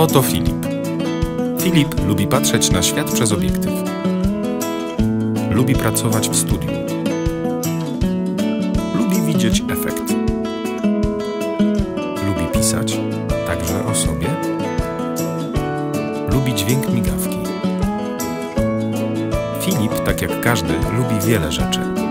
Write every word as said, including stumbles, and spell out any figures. Oto Filip. Filip lubi patrzeć na świat przez obiektyw. Lubi pracować w studiu. Lubi widzieć efekt. Lubi pisać, także o sobie. Lubi dźwięk migawki. Filip, tak jak każdy, lubi wiele rzeczy.